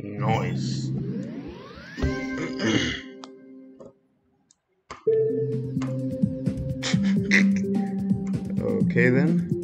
Noise. Okay then.